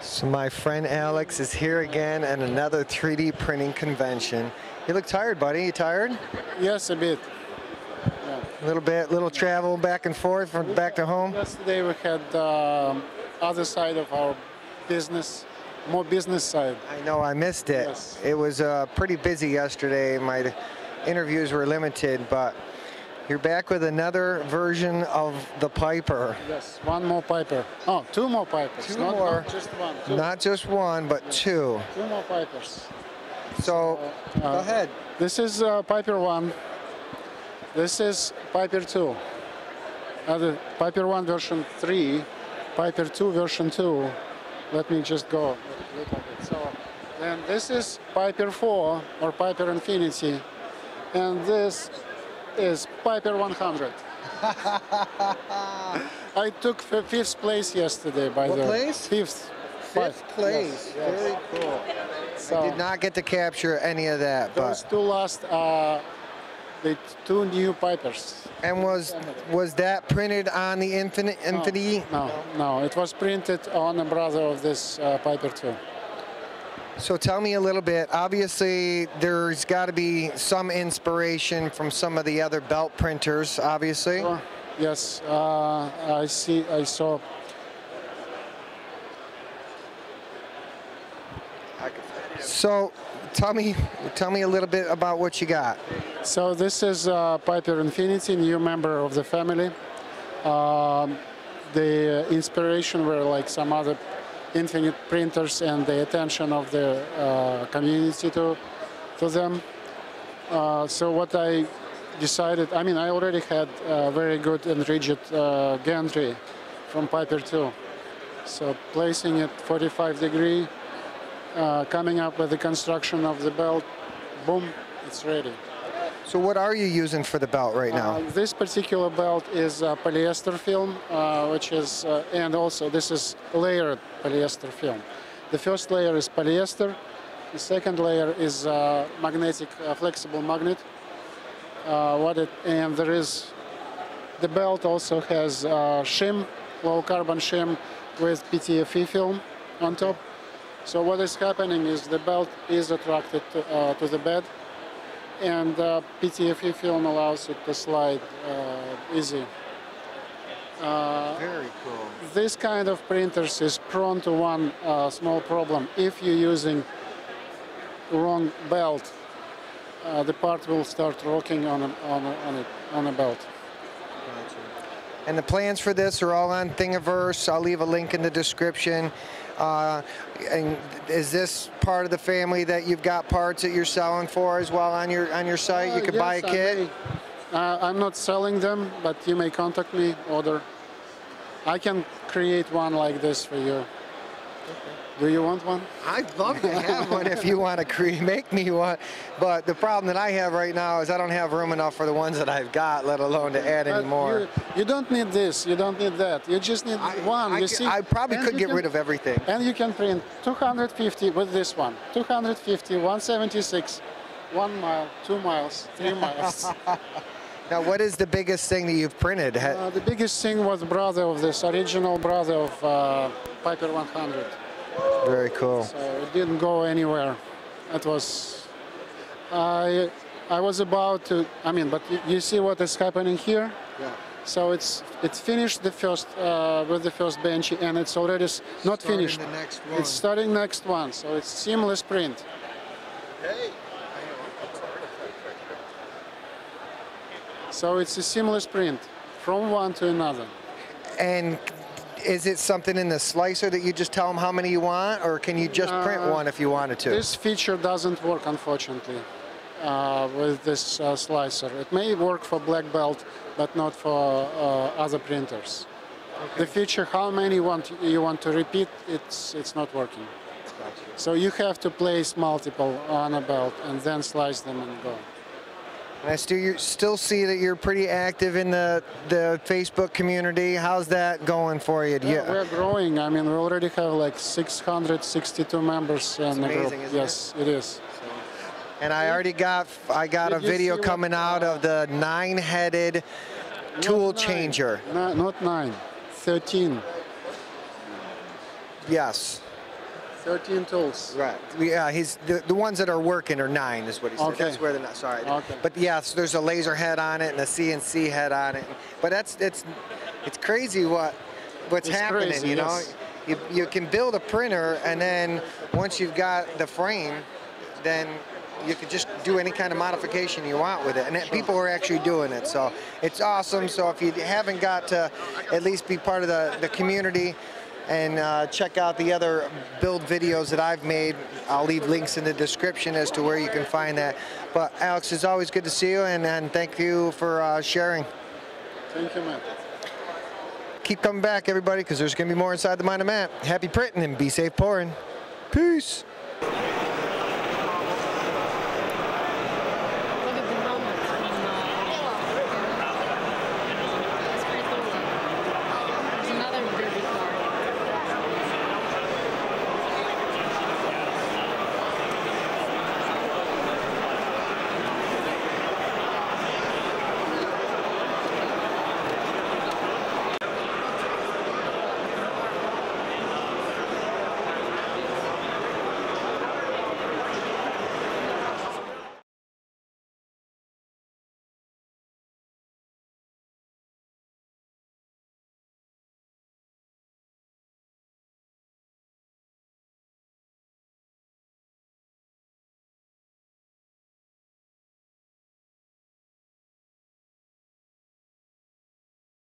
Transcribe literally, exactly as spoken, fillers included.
So my friend Alex is here again at another three D printing convention. You look tired, buddy. You tired? Yes, a bit. Yeah. A little bit, little travel back and forth from back to home. Yesterday we had um, other side of our business, more business side. I know, I missed it. Yes. It was uh, pretty busy yesterday. My interviews were limited, but you're back with another version of the Piper. Yes, one more Piper. Oh, two more Pipers. Two not more. Not just one. Two. Not just one, but yes. two. Two more Pipers. So, uh, go uh, ahead. This is uh, Piper one. This is Piper two. Uh, the Piper one version three. Piper two version two. Let me just go a little bit. So, then this is Piper four or Piper Infinity. And this is Piper one hundred. I took fifth place yesterday, by what the way. Place? Fifth. Fifth five. Place. Yes, yes. Very cool. So I did not get to capture any of that. Those but. two last, uh, the two new Pipers. And was was that printed on the Infinity? No, no, no, it was printed on the brother of this uh, Piper too. So tell me a little bit, obviously there's got to be some inspiration from some of the other belt printers, obviously. Sure. Yes, uh, I see, I saw. So tell me, tell me a little bit about what you got. So this is uh, Piper Infinity, new member of the family. Um, the inspiration were like some other Infinite printers and the attention of the uh, community to, to them. Uh, so what I decided, I mean, I already had a very good and rigid uh, gantry from Piper two. So placing it forty-five degree, uh, coming up with the construction of the belt, boom, it's ready. So what are you using for the belt right now? Uh, this particular belt is uh, polyester film, uh, which is, uh, and also this is layered polyester film. The first layer is polyester. The second layer is uh, magnetic, uh, flexible magnet. Uh, what it, and there is, the belt also has uh, shim, low carbon shim with P T F E film on top. So what is happening is the belt is attracted to, uh, to the bed. And uh, P T F E film allows it to slide uh, easy. Uh, Very cool. This kind of printers is prone to one uh, small problem. If you're using wrong belt, uh, the part will start rocking on a, on a, on a, on a belt. And the plans for this are all on Thingiverse. I'll leave a link in the description. Uh, and is this part of the family that you've got parts that you're selling for as well on your on your site? Uh, you could yes, buy a kit? Uh, I'm not selling them, but you may contact me, order. I can create one like this for you. Okay. Do you want one? I'd love to have one if you want to create, make me one. But the problem that I have right now is I don't have room enough for the ones that I've got, let alone to add but any more. You, you don't need this. You don't need that. You just need I, one. I, you see, I probably could get can, rid of everything. And you can print two hundred fifty with this one. two hundred fifty, one seventy-six, one mile, two miles, three miles. Now, what is the biggest thing that you've printed? Uh, the biggest thing was brother of this, original brother of uh, Piper one hundred. Very cool. So it didn't go anywhere. It was, I, I was about to, I mean, but you, you see what is happening here? Yeah. So it's, it's finished the first, uh, with the first benchy, and it's already s not starting finished. The next one. It's starting next one, so it's seamless print. Hey. So it's a seamless print from one to another. And is it something in the slicer that you just tell them how many you want, or can you just print uh, one if you wanted to? This feature doesn't work, unfortunately. Uh, uh, with this uh, slicer. It may work for black belt, but not for uh, other printers. Okay. The feature, how many want you want to repeat, it's, it's not working. So you have to place multiple on a belt and then slice them and go. And I still, you still see that you're pretty active in the, the Facebook community. How's that going for you? Yeah, we're growing. I mean, we already have like six hundred sixty-two members in the group. Yes, it is. And I already got I got a video coming out of the nine-headed tool changer. Not nine, thirteen. Yes. thirteen tools. Right. Yeah, he's the, the ones that are working are nine, is what he said. Okay. That's where they're not. Sorry. Okay. But yes, yeah, so there's a laser head on it and a C N C head on it. But that's it's it's crazy what what's it's happening. Crazy, you know, yes. you you can build a printer, and then once you've got the frame, then you could just do any kind of modification you want with it. And that people are actually doing it, so it's awesome. So if you haven't got to at least be part of the the community. And uh, check out the other build videos that I've made. I'll leave links in the description as to where you can find that. But Alex, it's always good to see you, and, and thank you for uh, sharing. Thank you, Matt. Keep coming back, everybody, because there's going to be more Inside the Mind of Matt. Happy printing, and be safe pouring. Peace.